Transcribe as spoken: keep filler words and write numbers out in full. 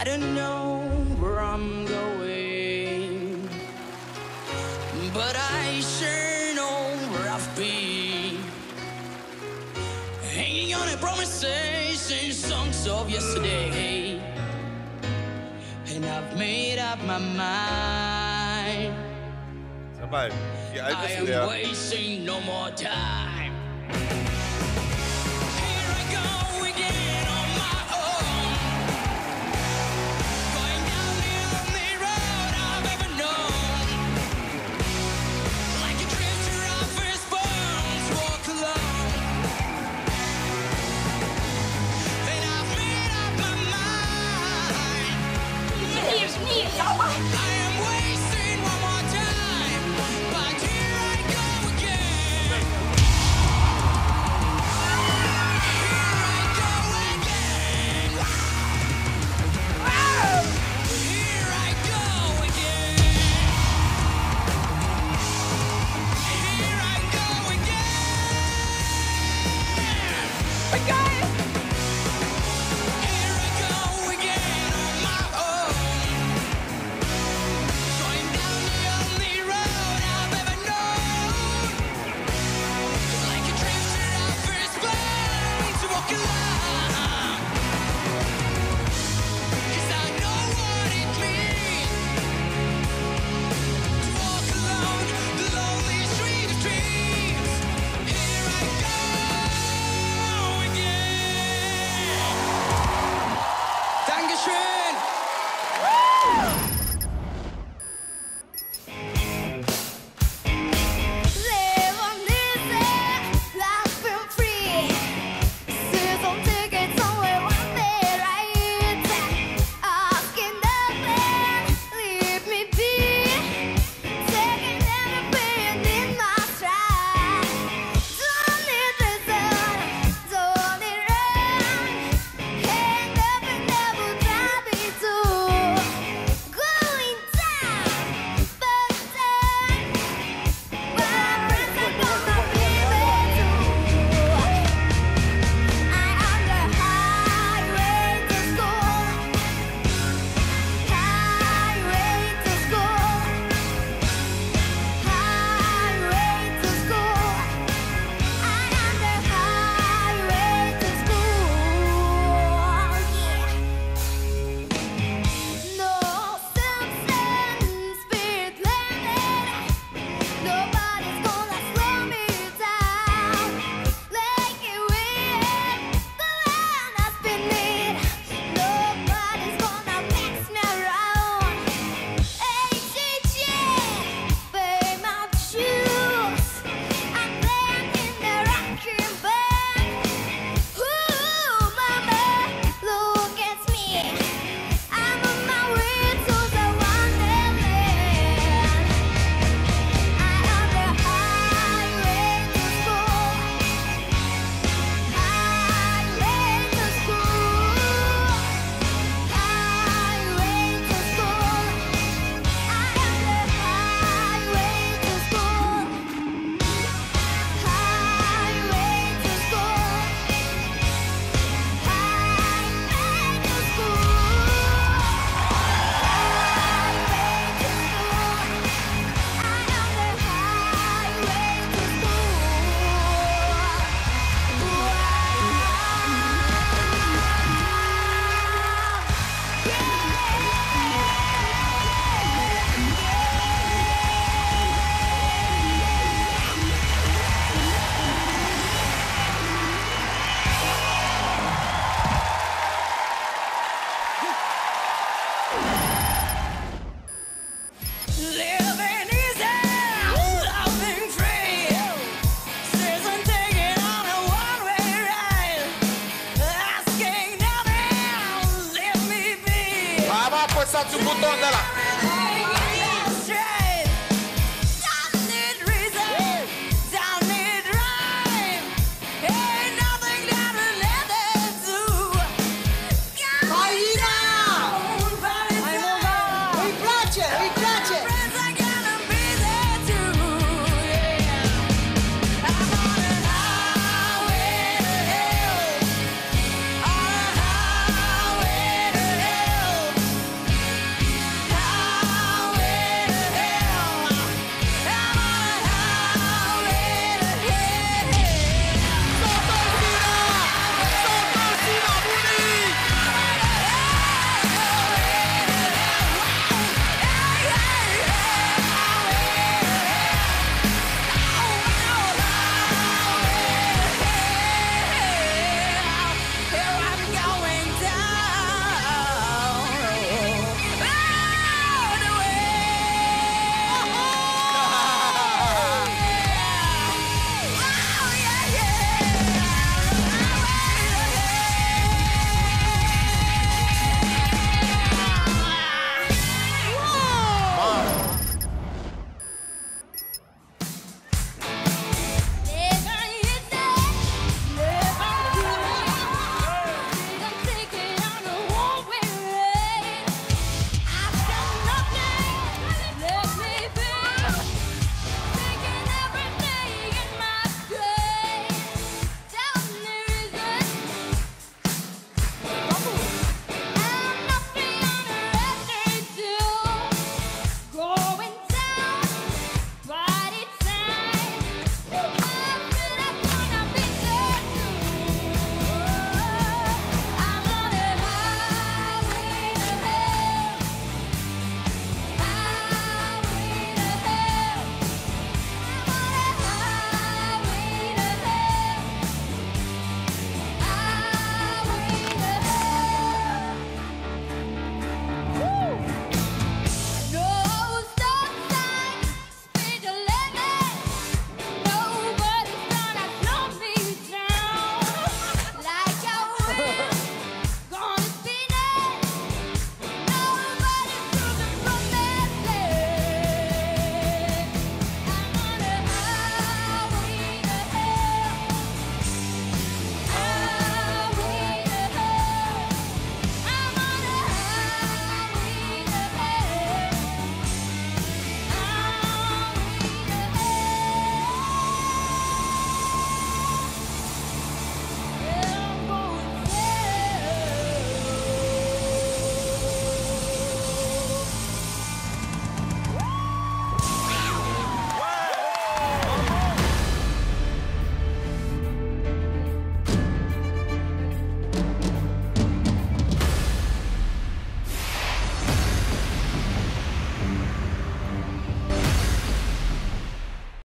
I don't know where I'm going, but I sure know where I've been, hanging on to promises and songs of yesterday, and I've made up my mind. Somebody, yeah, I, I am yeah. wasting no more time. Forçar o botão dela.